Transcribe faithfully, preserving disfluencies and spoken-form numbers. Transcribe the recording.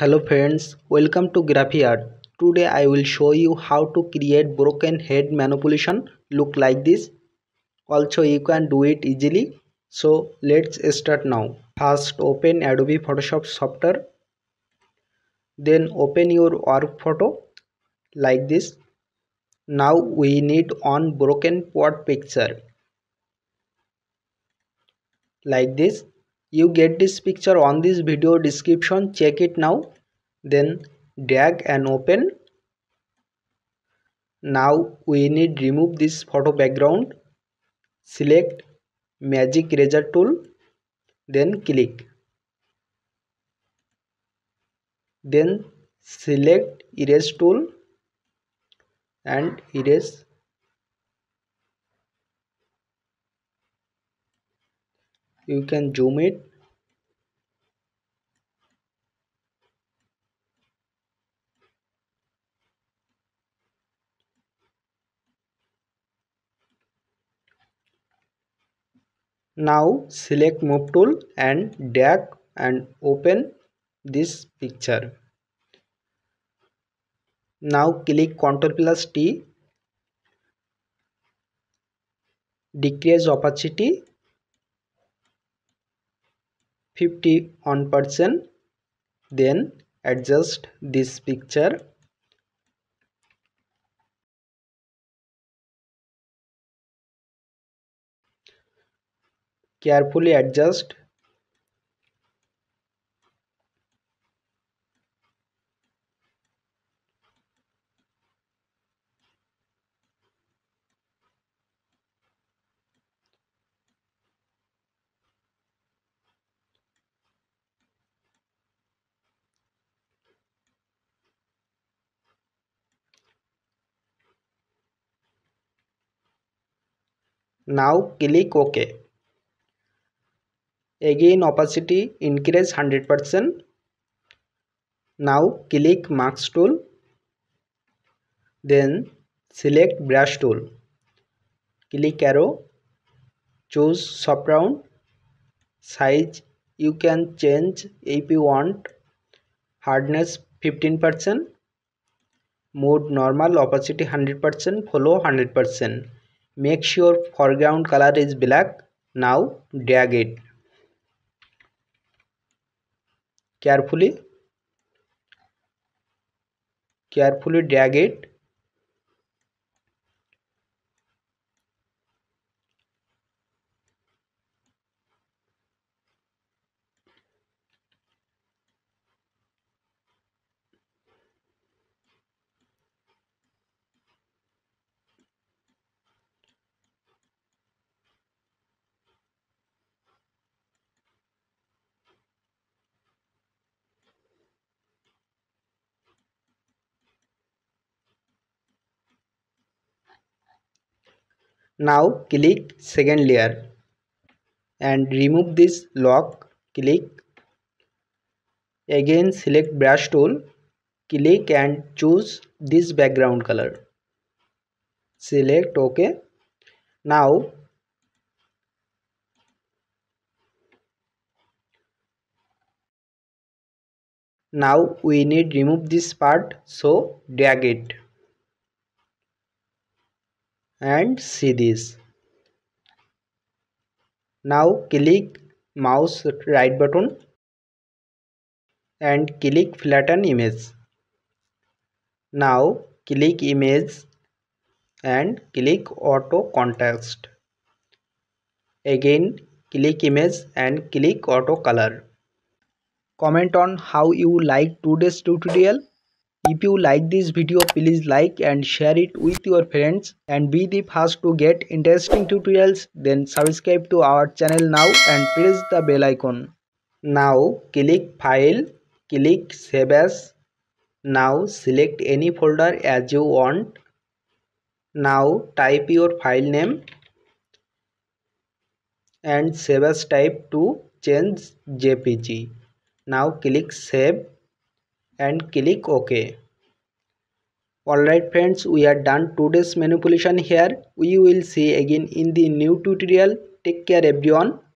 Hello friends, welcome to GrapiEarth. Today I will show you how to create broken head manipulation look like this. Also you can do it easily. So let's start now. First open Adobe Photoshop software. Then open your work photo like this. Now we need one broken pot picture like this. You get this picture on this video description, check it now. Then drag and open. Now we need remove this photo background. Select magic eraser tool, then click, then select erase tool and erase. You can zoom it. Now select move tool and drag and open this picture. Now click control plus T, decrease opacity fifty-one percent, then adjust this picture. Carefully adjust. Now click OK. Again opacity increase one hundred percent. Now click max tool. Then select brush tool. Click arrow. Choose soft round. Size you can change if you want. Hardness fifteen percent. Mode normal, opacity one hundred percent, follow one hundred percent. Make sure foreground color is black. Now drag it carefully. Carefully drag it. Now click second layer and remove this lock. Click. Again select brush tool. Click and choose this background color. Select OK. Now now we need remove this part, so drag it. And see this. Now click mouse right button and click flatten image. Now click image and click auto contrast. Again click image and click auto color. Comment on how you like today's tutorial. If you like this video, please like and share it with your friends, and be the first to get interesting tutorials. Then subscribe to our channel now and press the bell icon. Now click file, click save as. Now select any folder as you want. Now type your file name and save as type to change J P G. Now click save and click OK. Alright friends, we are done today's manipulation here. We will see again in the new tutorial. Take care everyone.